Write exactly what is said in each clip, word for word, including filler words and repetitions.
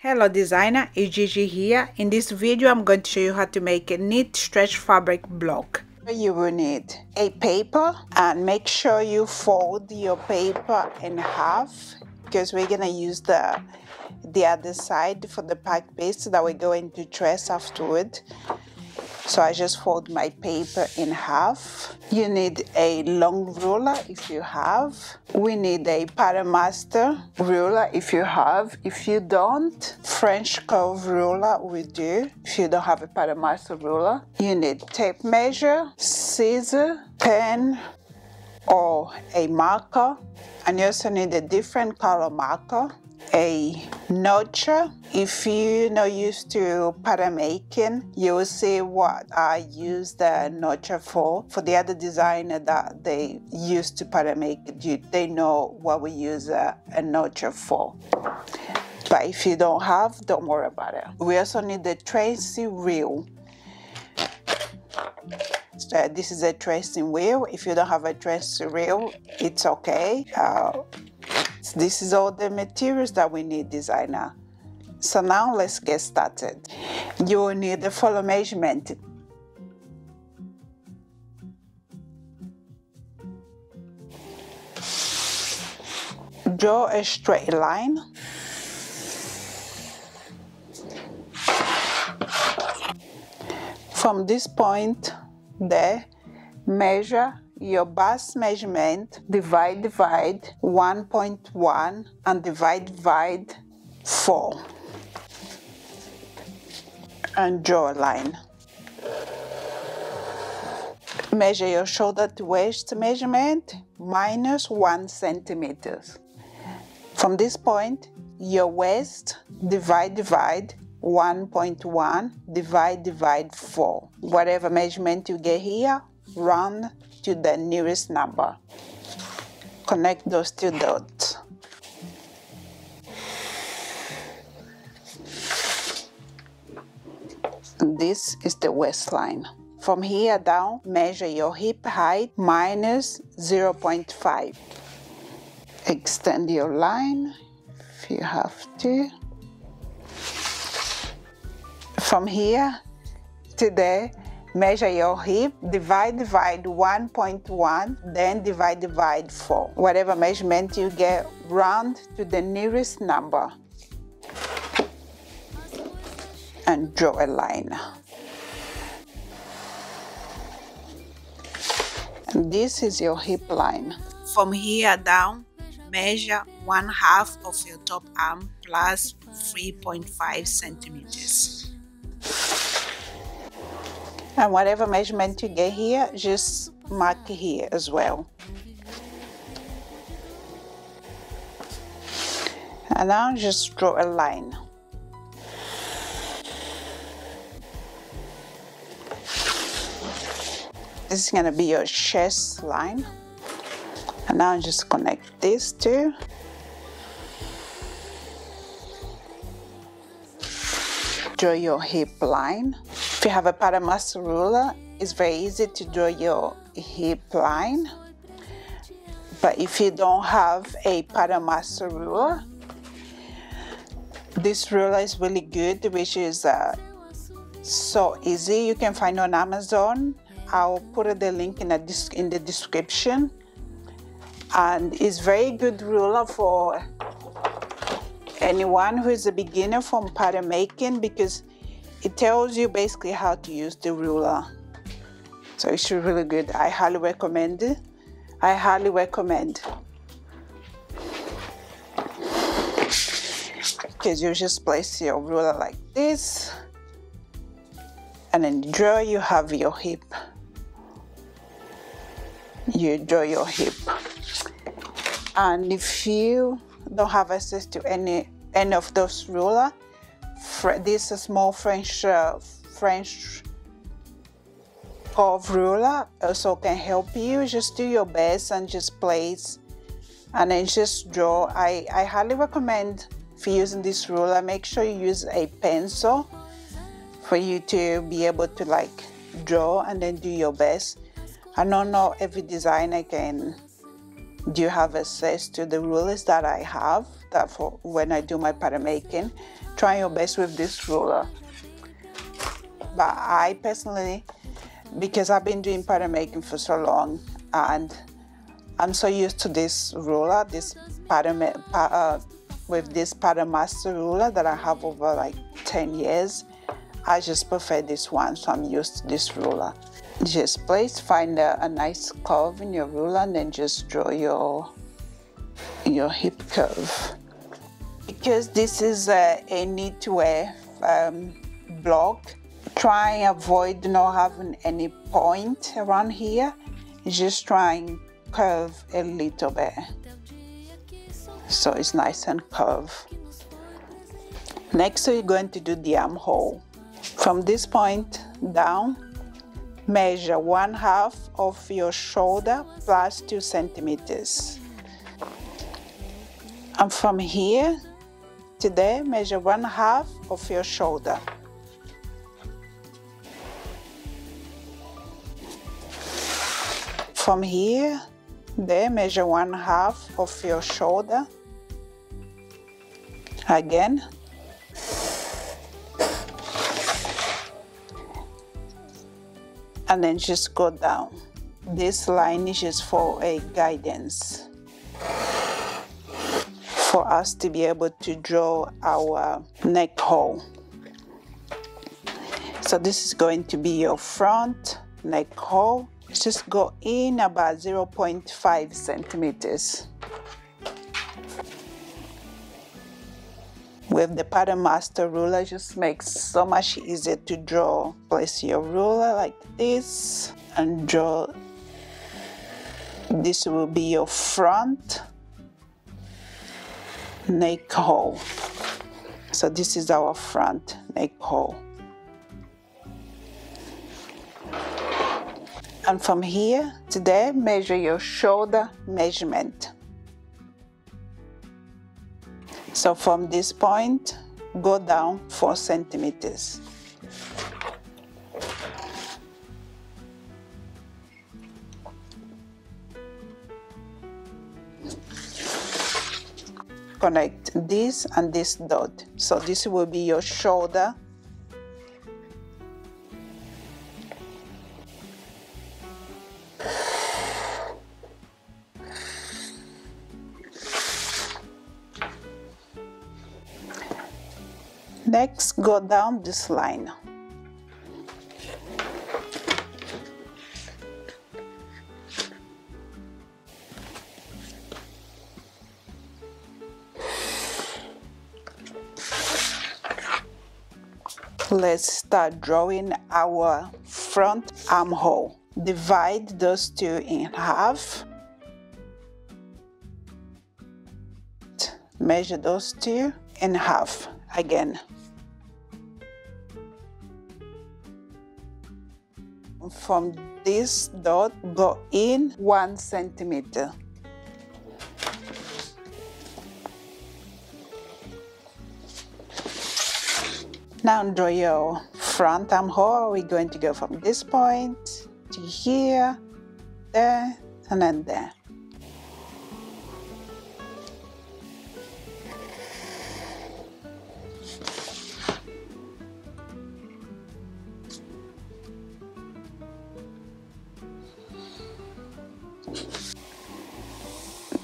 Hello designer, it's Gigi here. In this video I'm going to show you how to make a knit stretch fabric block. You will need a paper, and make sure you fold your paper in half because we're going to use the the other side for the pack base that we're going to dress afterward. So I just fold my paper in half. You need a long ruler if you have. We need a Paternoster ruler if you have. If you don't, French curve ruler will do. If you don't have a Paternoster ruler, you need tape measure, scissors, pen, or a marker. And you also need a different color marker, a notcher. If you're not used to pattern making, you will see what I use the notcher for. For the other designer that they used to pattern make, they know what we use a, a notcher for. But if you don't have, don't worry about it. We also need the tracing wheel. Uh, this is a tracing wheel. If you don't have a tracing wheel, it's okay. Uh, This is all the materials that we need, designer. So now let's get started. You will need the follow measurement. Draw a straight line. From this point there, measure your bust measurement, divide, divide, one point one, and divide, divide, four. And draw a line. Measure your shoulder to waist measurement, minus one centimeters. From this point, your waist, divide, divide, one point one, divide, divide, four. Whatever measurement you get here, round to the nearest number. Connect those two dots. This is the waistline. From here down, measure your hip height minus zero point five. Extend your line if you have to. From here to there, measure your hip, divide, divide, one point one, then divide, divide, four. Whatever measurement you get, round to the nearest number. And draw a line. And this is your hip line. From here down, measure one half of your top arm plus three point five centimeters. And whatever measurement you get here, just mark here as well. And now just draw a line. This is gonna be your chest line. And now just connect these two. Draw your hip line. If you have a Paternoster ruler, it's very easy to draw your hip line. But if you don't have a Paternoster ruler, this ruler is really good, which is uh, so easy. You can find it on Amazon. I'll put the link in the, in the description. And it's very good ruler for anyone who is a beginner from pattern making, because it tells you basically how to use the ruler. So it's really good. I highly recommend it. I highly recommend. Because you just place your ruler like this. And then draw, you have your hip. You draw your hip. And if you don't have access to any, any of those ruler, this small French uh, French curve ruler also can help you. Just do your best and just place and then just draw. I, I highly recommend if you're using this ruler, make sure you use a pencil for you to be able to like draw and then do your best. I don't know every designer can do have access to the rulers that I have that for when I do my pattern making. trying your best with this roller. But I personally, because I've been doing pattern making for so long and I'm so used to this ruler, this pattern uh, with this pattern master ruler that I have over like ten years. I just prefer this one, so I'm used to this ruler. Just place, find a, a nice curve in your ruler and then just draw your your hip curve. Because this is a, a knitwear um, block, try and avoid not having any point around here. Just try and curve a little bit so it's nice and curved. Next, we're going to do the armhole. From this point down, measure one half of your shoulder plus two centimeters. And from here to there, measure one half of your shoulder. From here, there, measure one half of your shoulder. Again. And then just go down. This line is just for a guidance, for us to be able to draw our neck hole. So this is going to be your front neck hole. Just go in about zero point five centimeters. With the pattern master ruler, just makes so much easier to draw. Place your ruler like this and draw. This will be your front neck hole. So this is our front neck hole. And from here to there, measure your shoulder measurement. So from this point, go down four centimeters. Connect this and this dot. So this will be your shoulder. Next, go down this line. Let's start drawing our front armhole. Divide those two in half. Measure those two in half again. From this dot, go in one centimeter. Now draw your front armhole. We're going to go from this point to here, there, and then there.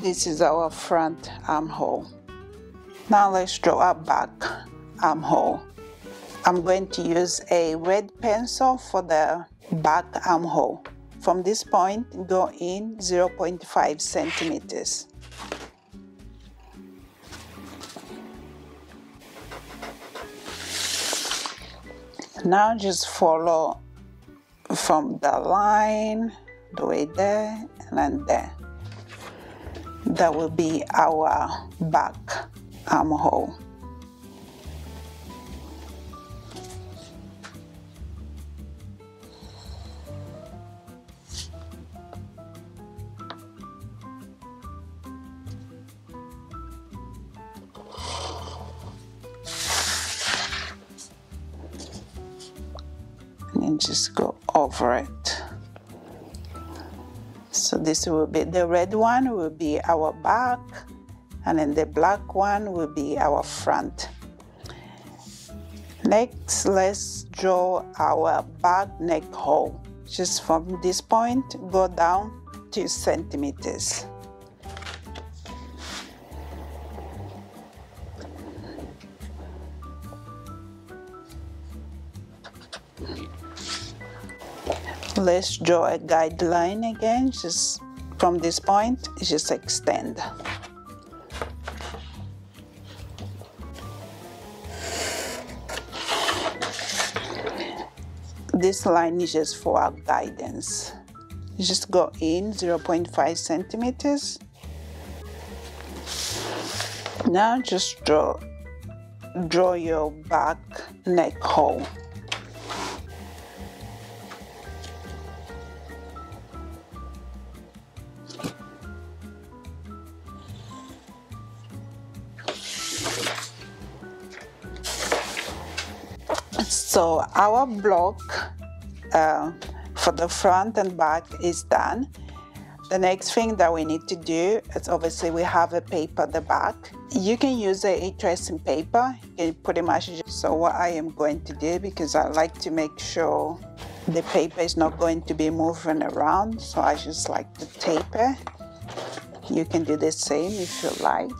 This is our front armhole. Now let's draw our back armhole. I'm going to use a red pencil for the back armhole. From this point, go in zero point five centimeters. Now just follow from the line, the way there and then there. That will be our back armhole. And then just go over it. So this will be, the red one will be our back, and then the black one will be our front. Next, let's draw our back neck hole. Just from this point, go down two centimeters. Let's draw a guideline again. Just from this point, just extend. This line is just for our guidance. Just go in zero point five centimeters. Now just draw, draw your back neck hole. So our block uh, for the front and back is done. The next thing that we need to do is, obviously we have a paper at the back. You can use a tracing paper. You can pretty much just, so what I am going to do, because I like to make sure the paper is not going to be moving around, so I just like to tape it. You can do the same if you like.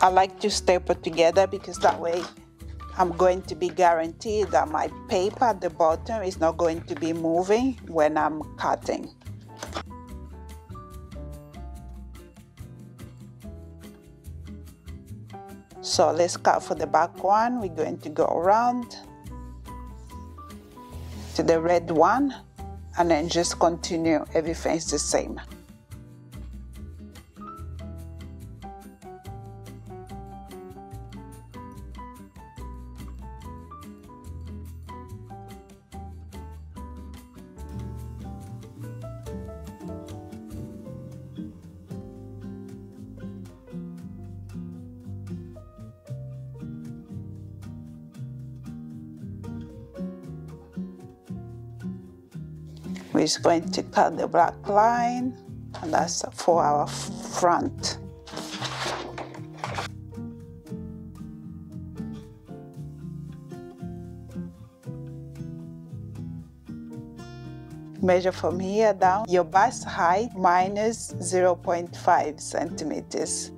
I like to staple together because that way I'm going to be guaranteed that my paper at the bottom is not going to be moving when I'm cutting. So let's cut for the back one. We're going to go around to the red one and then just continue. Everything's the same. We're just going to cut the black line, and that's for our front. Measure from here down your bust height minus zero point five centimeters.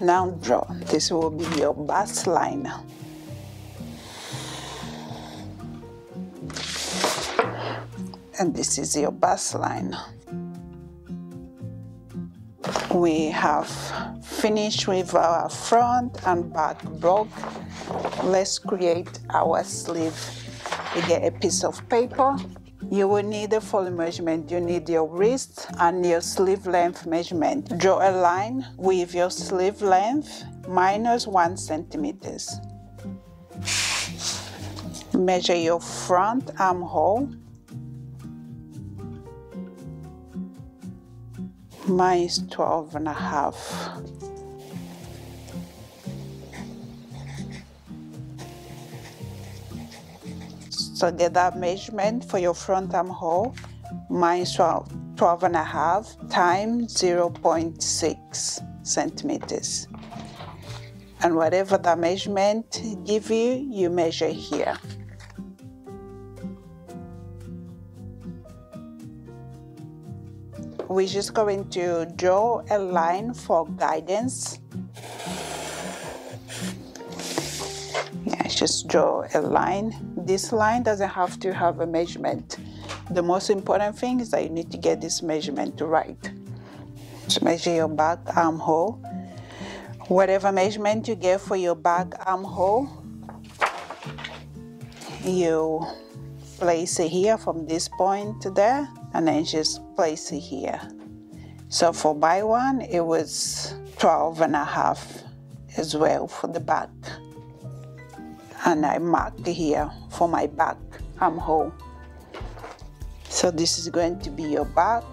Now draw. This will be your bust line. And this is your bust line. We have finished with our front and back block. Let's create our sleeve. You get a piece of paper. You will need a full measurement. You need your wrist and your sleeve length measurement. Draw a line with your sleeve length minus one centimeters. Measure your front armhole. Mine is twelve and a half. So get that measurement for your front armhole. Mine is twelve and a half times zero point six centimeters. And whatever the measurement give you, you measure here. We're just going to draw a line for guidance. Yeah, just draw a line. This line doesn't have to have a measurement. The most important thing is that you need to get this measurement right. Just measure your back armhole. Whatever measurement you get for your back armhole, you place it here from this point to there, and then just place it here. So for by one, it was twelve and a half as well for the back. And I marked here for my back armhole. So this is going to be your back.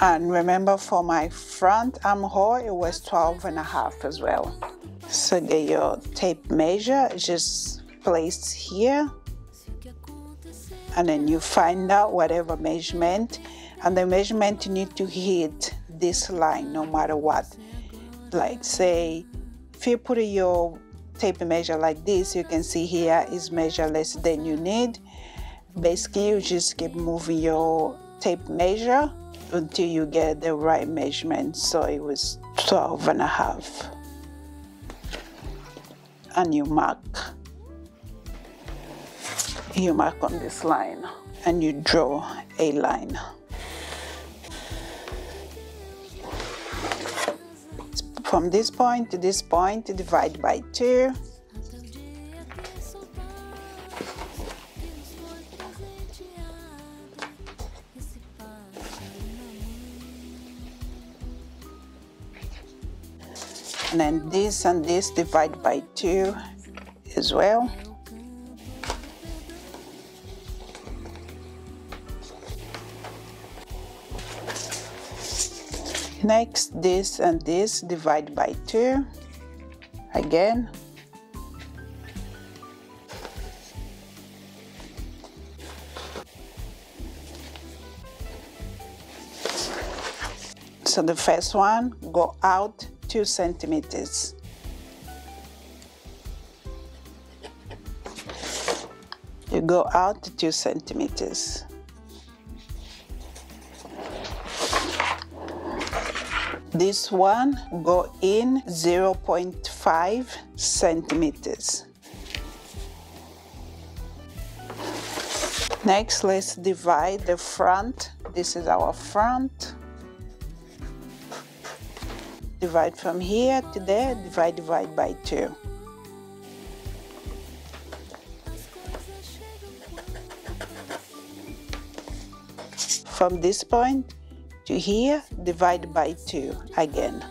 And remember for my front armhole, it was twelve and a half as well. So get your tape measure, just place here, and then you find out whatever measurement, and the measurement you need to hit this line no matter what. Like say if you put your tape measure like this, you can see here is measure less than you need. Basically you just keep moving your tape measure until you get the right measurement. So it was twelve and a half, and you mark you mark on this line and you draw a line. From this point to this point, divide by two. And then this and this, divide by two as well. Next, this and this, divide by two again. So the first one, go out two centimeters. You go out two centimeters. This one, go in zero point five centimeters. Next, let's divide the front. This is our front. Divide from here to there, divide, divide by two. From this point to here, divide by two again.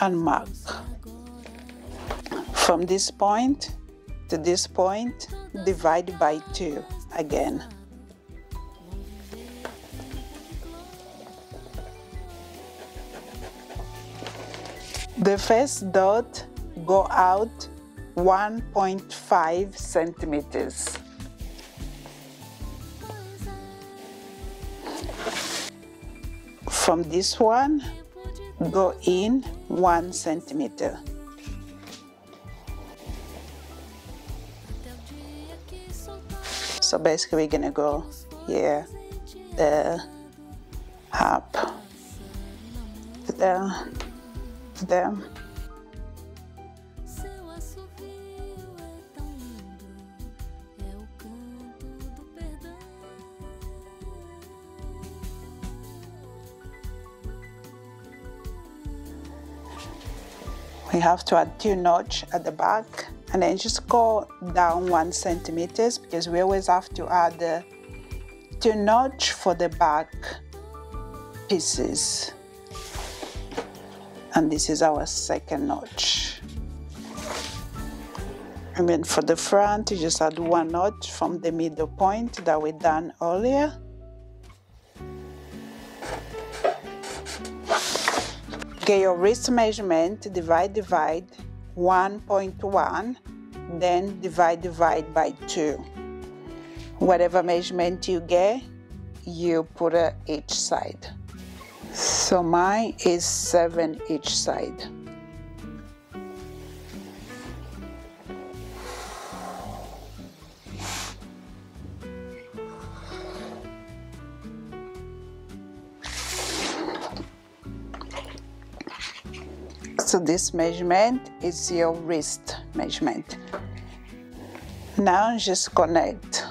And mark. From this point to this point, divide by two again. The first dot, go out one point five centimeters. From this one, go in one centimeter. So basically we're gonna go here, there, up, there, there. We have to add two notches at the back, and then just go down one centimeters, because we always have to add the two notches for the back pieces. And this is our second notch. And then for the front, you just add one notch from the middle point that we done earlier. Get your wrist measurement, divide, divide, one point one, then divide, divide by two. Whatever measurement you get, you put it each side. So mine is seven each side. So this measurement is your wrist measurement. Now just connect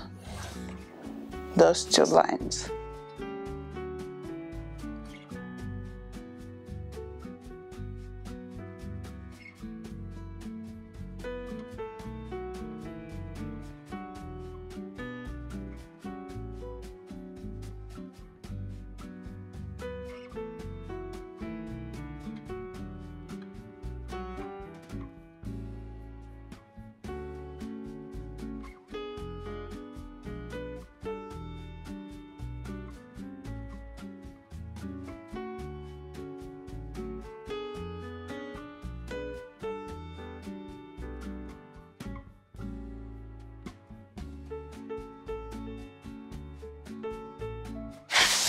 those two lines.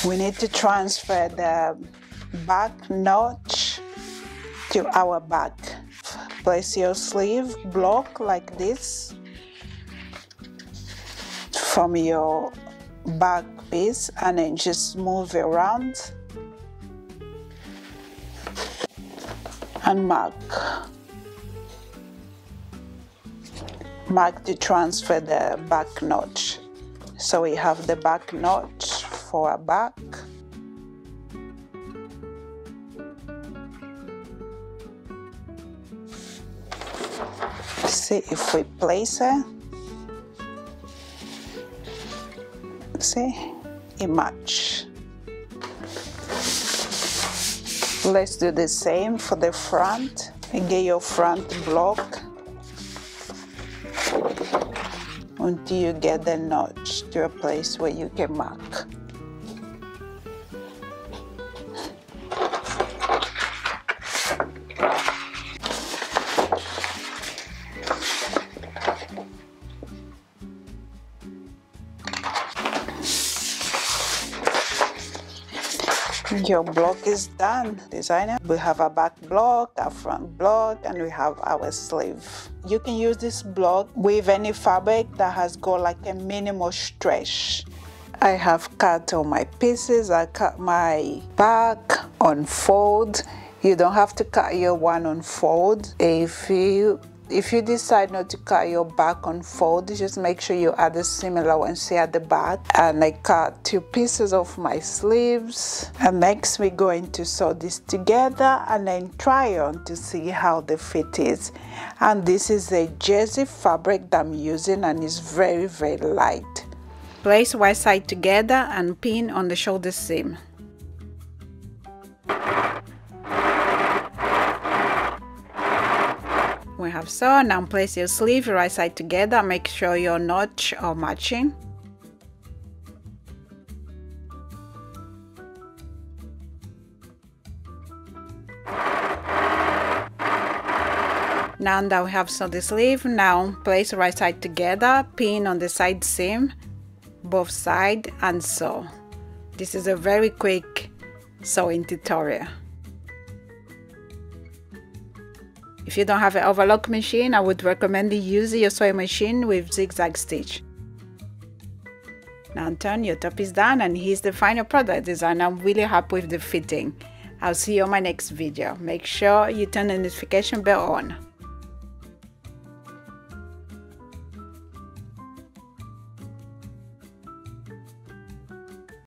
We need to transfer the back notch to our back. Place your sleeve block like this from your back piece and then just move around and mark. Mark to transfer the back notch. So we have the back notch for our back. See if we place it. See, it matches. Let's do the same for the front. Get your front block until you get the notch to a place where you can mark. Your block is done, designer. We have a back block, a front block, and we have our sleeve. You can use this block with any fabric that has got like a minimal stretch. I have cut all my pieces. I cut my back on fold. You don't have to cut your one on fold. If you If you decide not to cut your back on fold, just make sure you add a similar one, see at the back. And I cut two pieces of my sleeves. And next we're going to sew this together and then try on to see how the fit is. And this is a jersey fabric that I'm using and it's very, very light. Place right side together and pin on the shoulder seam. We have so. Now place your sleeve right side together. Make sure your notch are matching. Now that we have sewn the sleeve, now place right side together, pin on the side seam, both sides, and sew. This is a very quick sewing tutorial. If you don't have an overlock machine, I would recommend you use your sewing machine with zigzag stitch. Now turn, your top is done and here's the final product design. I'm really happy with the fitting. I'll see you on my next video. Make sure you turn the notification bell on.